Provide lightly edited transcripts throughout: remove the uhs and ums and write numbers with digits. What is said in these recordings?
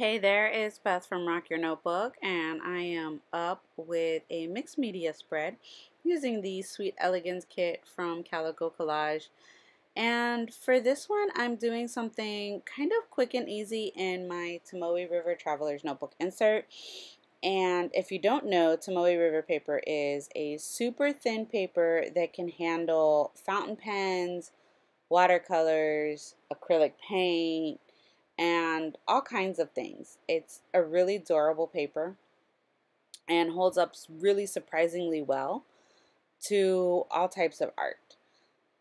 Hey there, it's Beth from Rock Your Notebook, and I am up with a mixed media spread using the Sweet Elegance Kit from Calico Collage. And for this one, I'm doing something kind of quick and easy in my Tomoe River Traveler's Notebook insert. And if you don't know, Tomoe River paper is a super thin paper that can handle fountain pens, watercolors, acrylic paint, and all kinds of things. It's a really durable paper and holds up really surprisingly well to all types of art.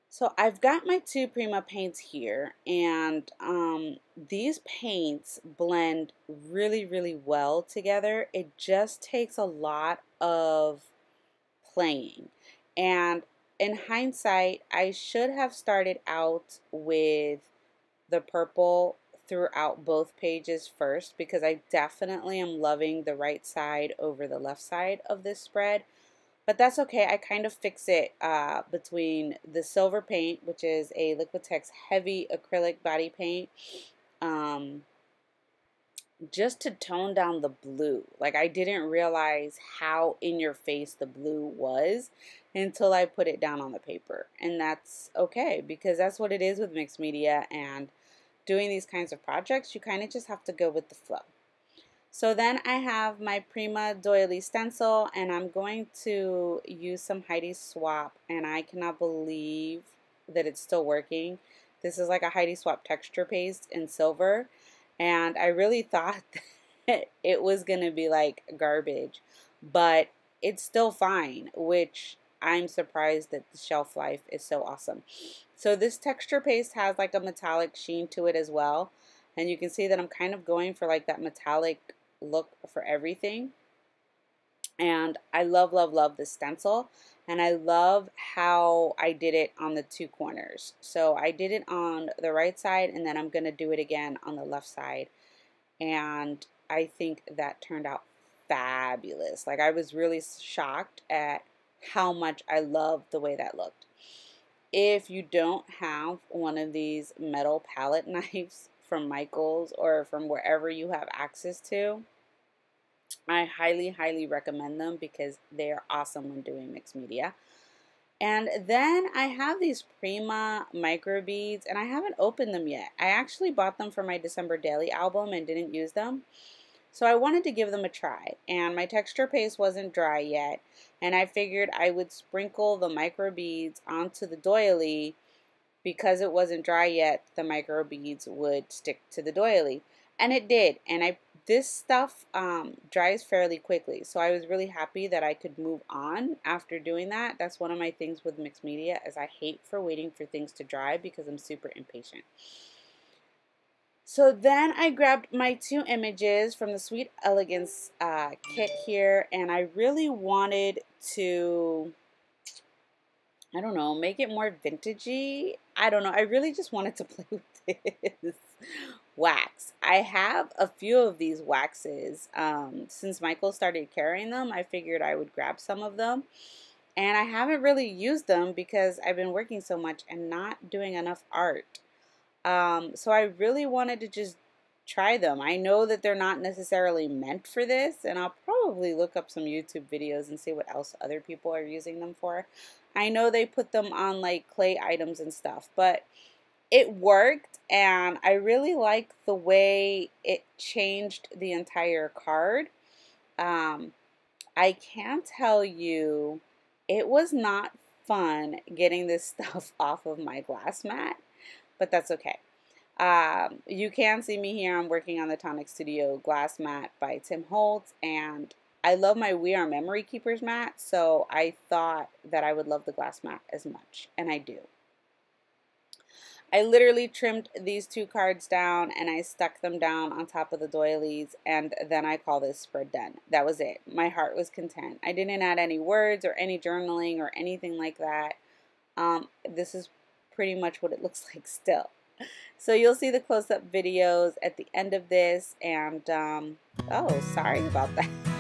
So I've got my two Prima paints here, and these paints blend really, really well together. It just takes a lot of playing. And in hindsight, I should have started out with the purple throughout both pages first, because I definitely am loving the right side over the left side of this spread. But that's okay, I kind of fix it between the silver paint, which is a Liquitex heavy acrylic body paint, just to tone down the blue. Like, I didn't realize how in your face the blue was until I put it down on the paper. And that's okay, because that's what it is with mixed media and doing these kinds of projects. You kind of just have to go with the flow. So then I have my Prima doily stencil, and I'm going to use some Heidi Swapp, and I cannot believe that it's still working. This is like a Heidi Swapp texture paste in silver, and I really thought that it was going to be like garbage, but it's still fine, which I'm surprised that the shelf life is so awesome. So this texture paste has like a metallic sheen to it as well, and you can see that I'm kind of going for like that metallic look for everything. And I love, love, love this stencil, and I love how I did it on the two corners. So I did it on the right side, and then I'm going to do it again on the left side, and I think that turned out fabulous. Like, I was really shocked at how much I love the way that looked. If you don't have one of these metal palette knives from Michaels or from wherever you have access to, I highly, highly recommend them, because they are awesome when doing mixed media. And then I have these Prima micro beads, and I haven't opened them yet. I actually bought them for my December daily album and didn't use them, so I wanted to give them a try. And my texture paste wasn't dry yet, and I figured I would sprinkle the micro beads onto the doily. Because it wasn't dry yet, the micro beads would stick to the doily, and it did. And this stuff dries fairly quickly, so I was really happy that I could move on after doing that. That's one of my things with mixed media, is I hate for waiting for things to dry because I'm super impatient. So then I grabbed my two images from the Sweet Elegance kit here, and I really wanted to, I don't know, make it more vintagey. I don't know, I really just wanted to play with this wax. I have a few of these waxes. Since Michael started carrying them, I figured I would grab some of them. And I haven't really used them because I've been working so much and not doing enough art. So I really wanted to just try them. I know that they're not necessarily meant for this, and I'll probably look up some YouTube videos and see what else other people are using them for. I know they put them on like clay items and stuff, but it worked, and I really like the way it changed the entire card. I can tell you it was not fun getting this stuff off of my glass mat, but that's okay. You can see me here. I'm working on the Tonic Studio glass mat by Tim Holtz, and I love my We Are Memory Keepers mat, so I thought that I would love the glass mat as much, and I do. I literally trimmed these two cards down, and I stuck them down on top of the doilies, and then I call this spread done. That was it. My heart was content. I didn't add any words or any journaling or anything like that. This is pretty much what it looks like still. So you'll see the close-up videos at the end of this, and oh, sorry about that.